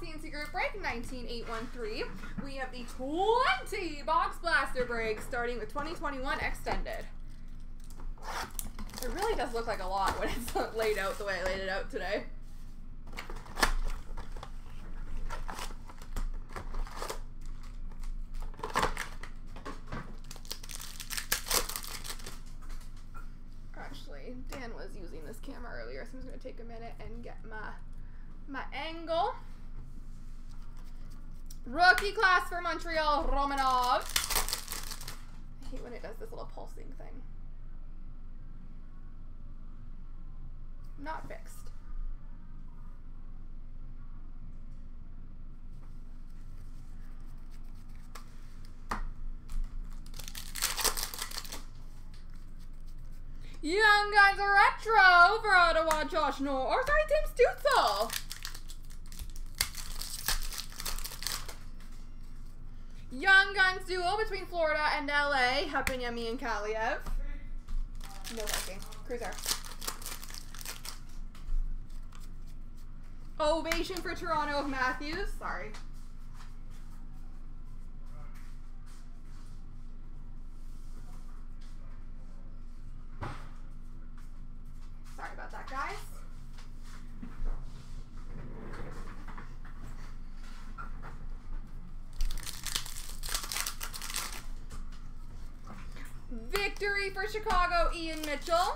across the NC group break, 19813. We have the 20 box blaster break starting with 2021 extended. It really does look like a lot when it's laid out the way I laid it out today. Actually, Dan was using this camera earlier, so I'm just going to take a minute and get my angle. Rookie class for Montreal, Romanov. I hate when it does this little pulsing thing. Not fixed. Young Guns Retro for Ottawa, Josh Noel. Or sorry, Tim Stützle. Young Guns duel between Florida and LA, Hapanyemi and Kaliyev. No working. Cruiser. Ovation for Toronto of Matthews. Sorry. Sorry about that, guys. Victory for Chicago, Ian Mitchell.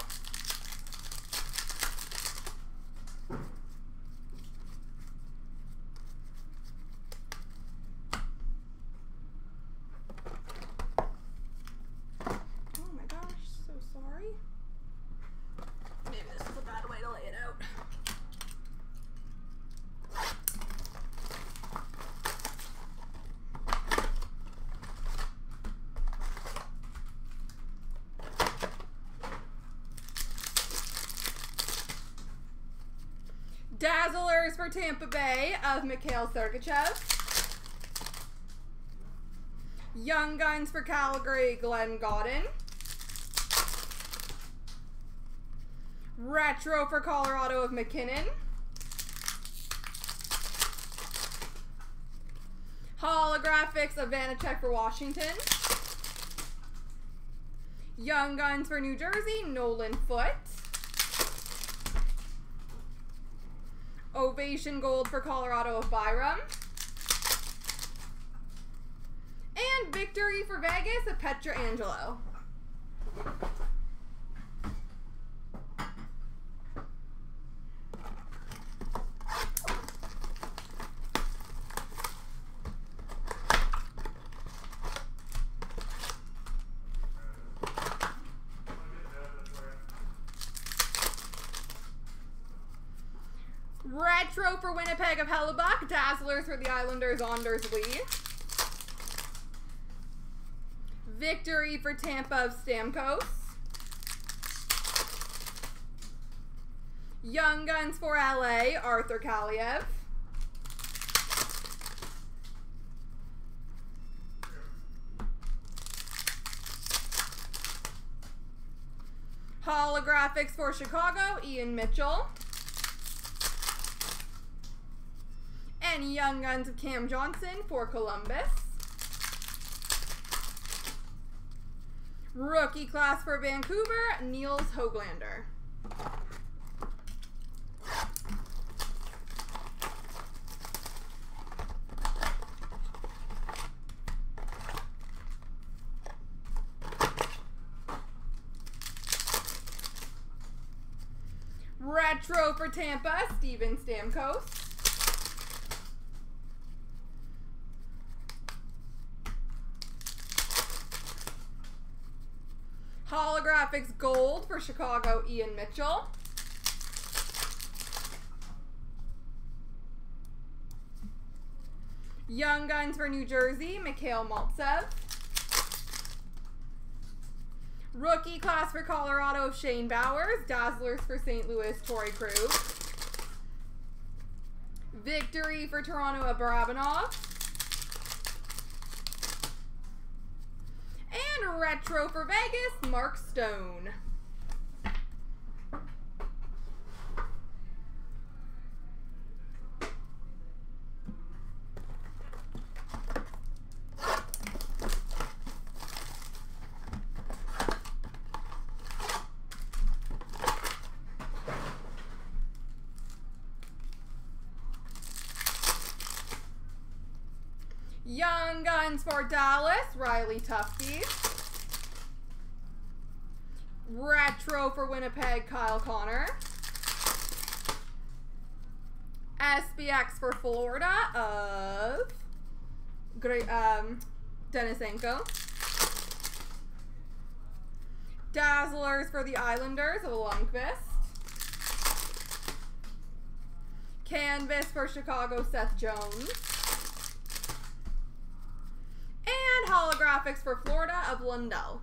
Dazzlers for Tampa Bay of Mikhail Sergachev. Young Guns for Calgary, Glenn Gordon. Retro for Colorado of McKinnon. Holographics of Vanacek for Washington. Young Guns for New Jersey, Nolan Foote. Ovation Gold for Colorado of Byram. And Victory for Vegas of Pietrangelo. Retro for Winnipeg of Hellebuck. Dazzlers for the Islanders, Anders Lee. Victory for Tampa of Stamkos. Young Guns for LA, Arthur Kaliyev. Holographics for Chicago, Ian Mitchell. And Young Guns of Cam Johnson for Columbus. Rookie class for Vancouver, Niels Höglander. Retro for Tampa, Steven Stamkos. Holographics Gold for Chicago, Ian Mitchell. Young Guns for New Jersey, Mikhail Maltsev. Rookie class for Colorado of Shane Bowers. Dazzlers for St. Louis, Torey Krug. Victory for Toronto of Abarabinov. Retro for Vegas, Mark Stone. Young Guns for Dallas, Riley Tufties. Retro for Winnipeg, Kyle Connor. SBX for Florida of Great Denisenko. Dazzlers for the Islanders of Lundqvist. Canvas for Chicago, Seth Jones. And holographics for Florida of Lundell.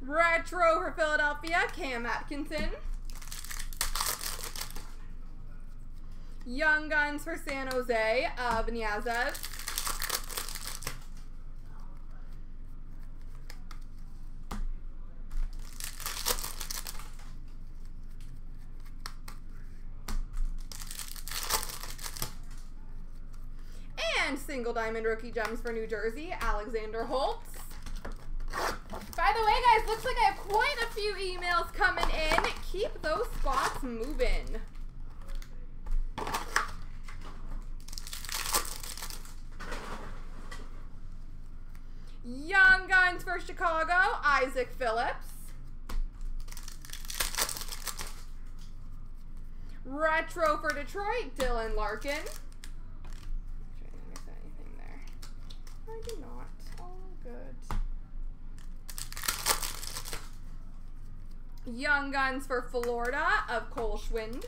Retro for Philadelphia, Cam Atkinson. Young Guns for San Jose, Avniazzev. And Single Diamond Rookie Gems for New Jersey, Alexander Holtz. By the way, guys, looks like I have quite a few emails coming in. Keep those spots moving. Young Guns for Chicago, Isaac Phillips. Retro for Detroit, Dylan Larkin. I didn't miss anything there. I did not. All good. Young Guns for Florida of Cole Schwind.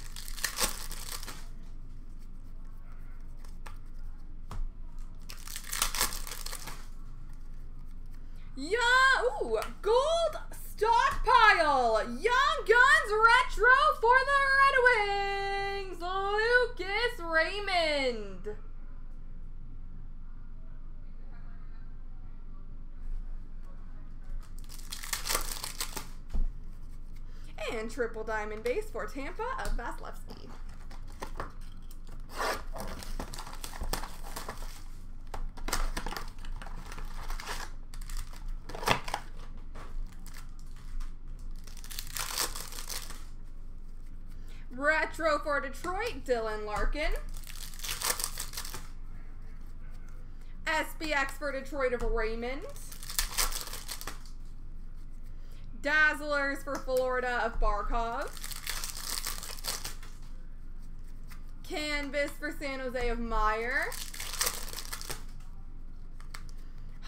Yeah, ooh, gold stockpile. Young Guns retro for the Red Wings, Lucas Raymond. And Triple Diamond Base for Tampa of Vasilevsky. Retro for Detroit, Dylan Larkin. SBX for Detroit of Raymond. Dazzlers for Florida of Barkov. Canvas for San Jose of Meyer.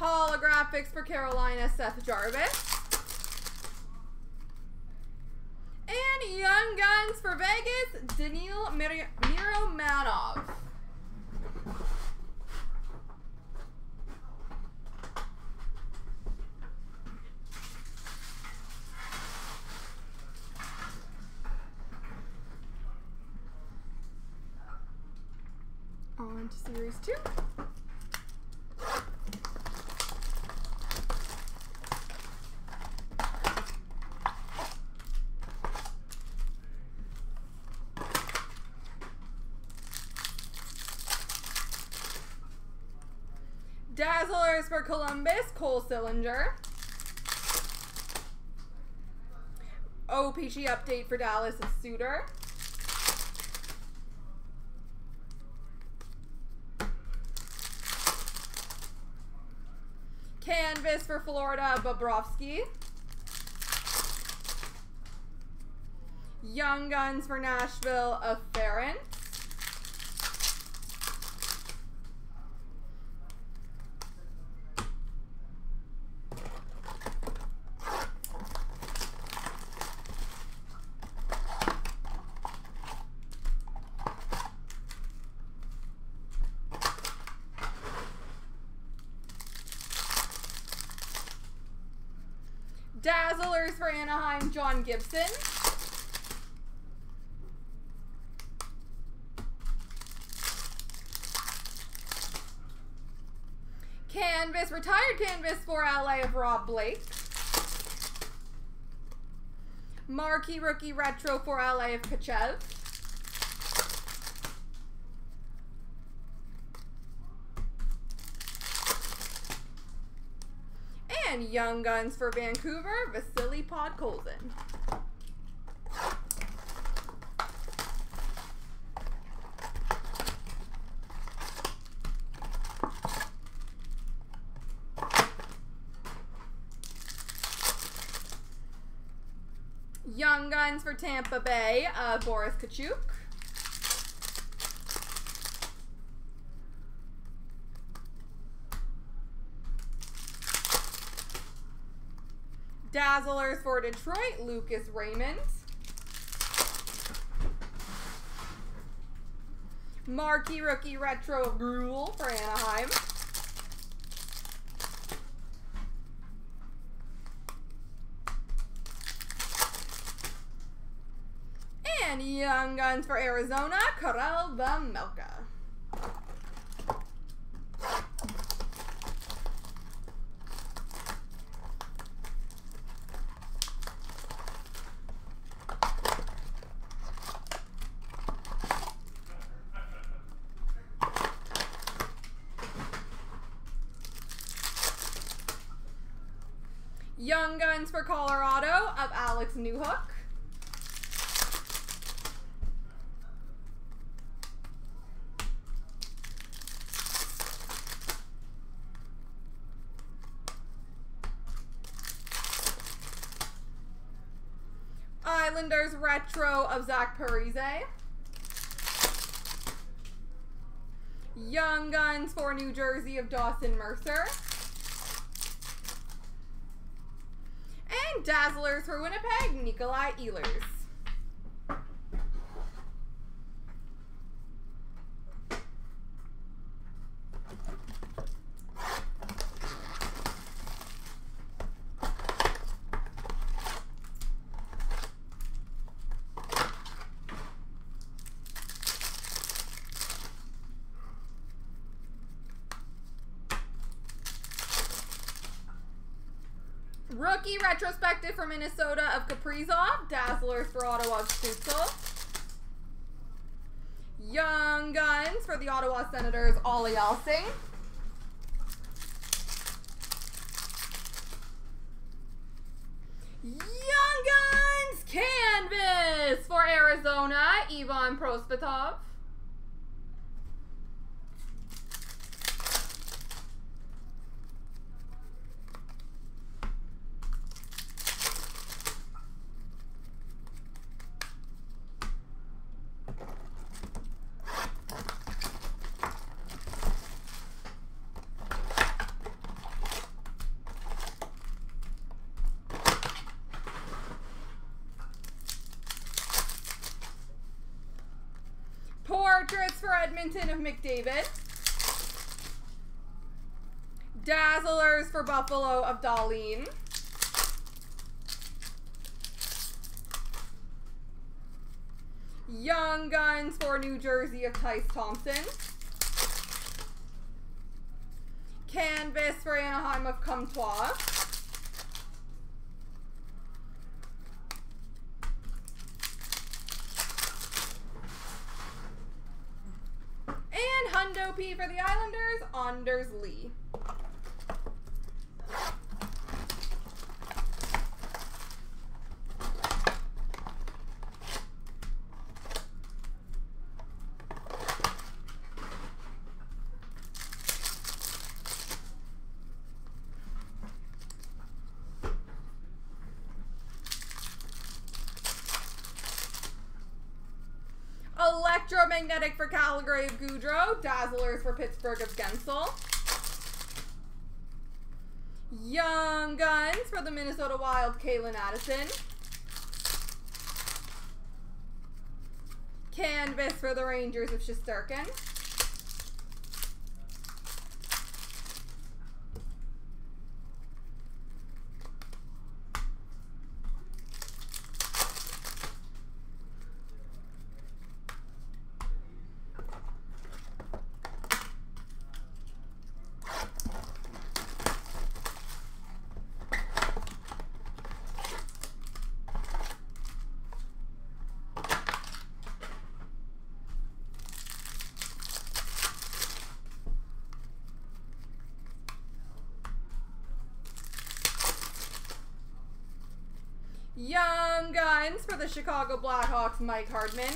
Holographics for Carolina, Seth Jarvis. And Young Guns for Vegas, Daniil Miromanov. On to series 2. Dazzlers for Columbus, Cole Sillinger. OPG update for Dallas is Suter. Canvas for Florida, Bobrovsky. Young Guns for Nashville of Ferentz. Dazzlers for Anaheim, John Gibson. Canvas, retired canvas for LA of Rob Blake. Marquee rookie retro for LA of Kachev. And Young Guns for Vancouver, Vasily Podkolzin. Young Guns for Tampa Bay, Boris Tkachuk. Dazzlers for Detroit, Lucas Raymond. Marquee Rookie Retro Rule for Anaheim. And Young Guns for Arizona, Karel Vamelka. Young Guns for Colorado of Alex Newhook. Islanders Retro of Zach Parise. Young Guns for New Jersey of Dawson Mercer. Dazzlers for Winnipeg, Nikolai Ehlers. Rookie Retrospective for Minnesota of Kaprizov. Dazzlers for Ottawa of Stützle. Young Guns for the Ottawa Senators, Olli Alsing. Young Guns Canvas for Arizona, Ivan Prospatov. Portraits for Edmonton of McDavid. Dazzlers for Buffalo of Dahlin. Young Guns for New Jersey of Tyce Thompson. Canvas for Anaheim of Comtois. Hundo P for the Islanders, Anders Lee. Electromagnetic for Calgary of Goudreau. Dazzlers for Pittsburgh of Gensel. Young Guns for the Minnesota Wild, Kalen Addison. Canvas for the Rangers of Shesterkin. Signs for the Chicago Blackhawks, Mike Hardman.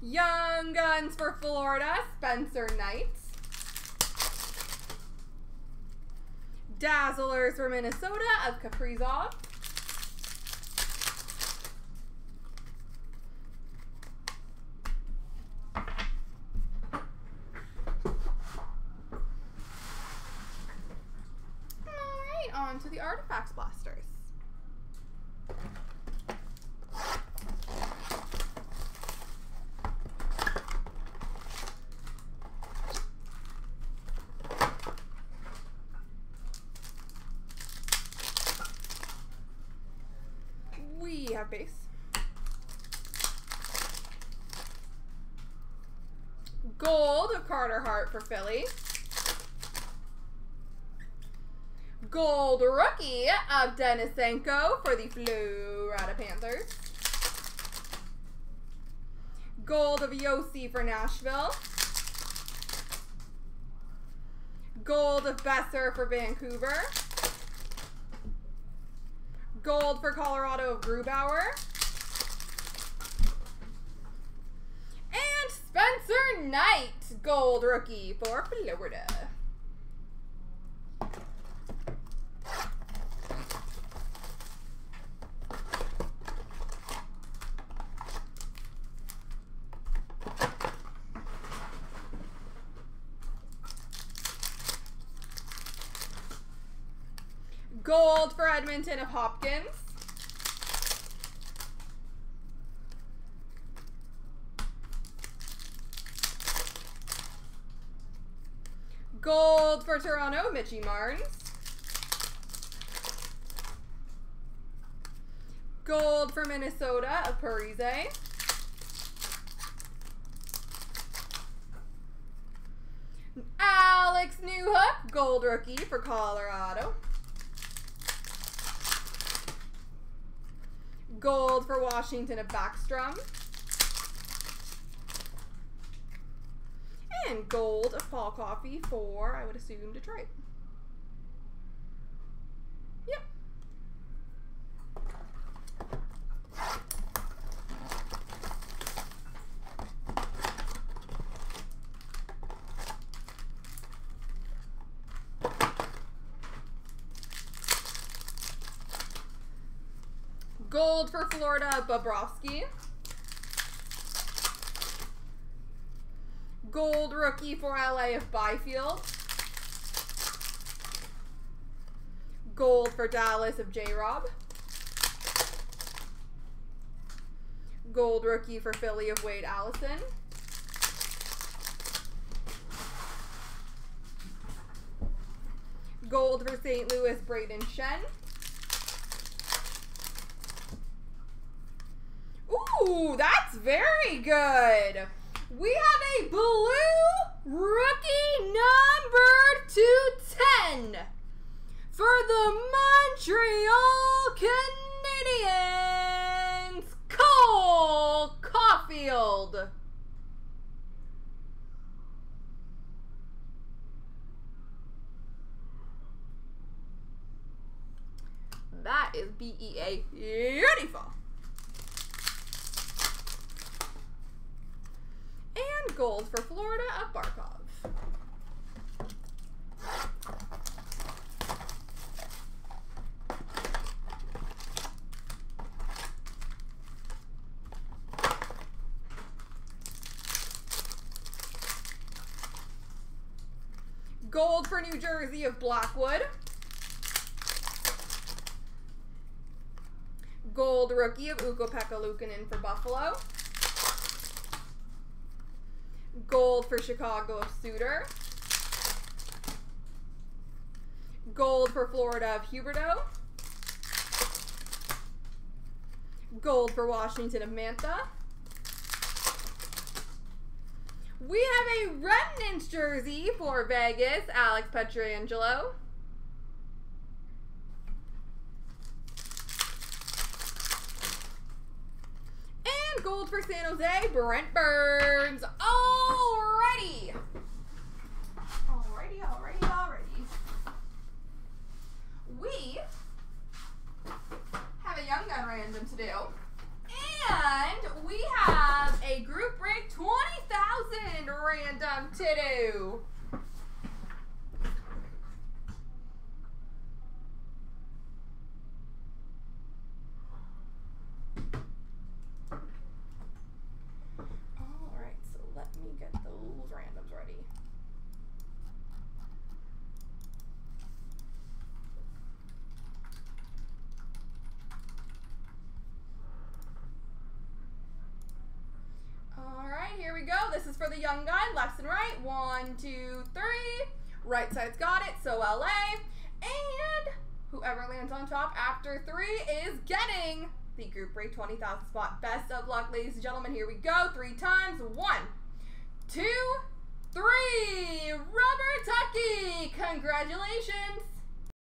Young Guns for Florida, Spencer Knight. Dazzlers for Minnesota of Kaprizov. To the Artifacts Blasters. We have base. Gold of Carter Hart for Philly. Gold rookie of Denisenko for the Florida Panthers. Gold of Yossi for Nashville. Gold of Besser for Vancouver. Gold for Colorado of Grubauer. And Spencer Knight, gold rookie for Florida. Gold for Edmonton of Hopkins. Gold for Toronto, Mitchie Marnes. Gold for Minnesota of Parise. Alex Newhook, gold rookie for Colorado. Gold for Washington of Backstrom. And gold of Paul Coffey for, I would assume, Detroit. Yep. Gold for Florida, Bobrovsky. Gold rookie for LA of Byfield. Gold for Dallas of J-Rob. Gold rookie for Philly of Wade Allison. Gold for St. Louis, Braden Shen. Ooh, that's very good. We have a blue rookie numbered to 10 for the Montreal Canadiens, Cole Caulfield. That is BEA beautiful. And gold for Florida of Barkov. Gold for New Jersey of Blackwood. Gold rookie of Ukko-Pekka Luukkonen for Buffalo. Gold for Chicago of Suter. Gold for Florida of Huberdeau. Gold for Washington of Mantha. We have a Remnants jersey for Vegas, Alex Pietrangelo. Gold for San Jose, Brent Burns. Alrighty. for the young guy. Left and right. 1, 2, 3. Right side's got it. So LA. And whoever lands on top after 3 is getting the Group Break 20,000 spot. Best of luck, ladies and gentlemen. Here we go. 3 times. 1, 2, 3. Robert Tucky. Congratulations.